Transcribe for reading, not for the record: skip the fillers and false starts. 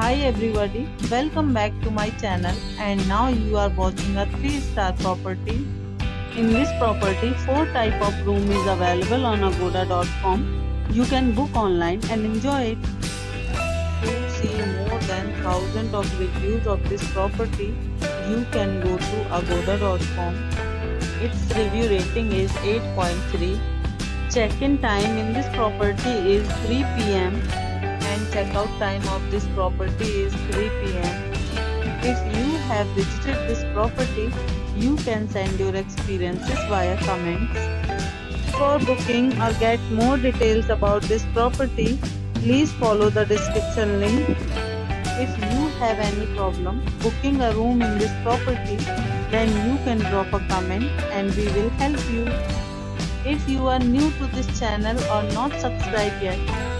Hi everybody, welcome back to my channel, and now you are watching a 3-star property. In this property 4 type of room is available on agoda.com. You can book online and enjoy it. To see more than 1000 of reviews of this property, you can go to agoda.com. Its review rating is 8.3. Check-in time in this property is 3 p.m. and check-out time of this property is 3 p.m. If you have visited this property, you can send your experiences via comments. For booking or get more details about this property, please follow the description link. If you have any problem booking a room in this property, then you can drop a comment and we will help you. If you are new to this channel or not subscribed yet,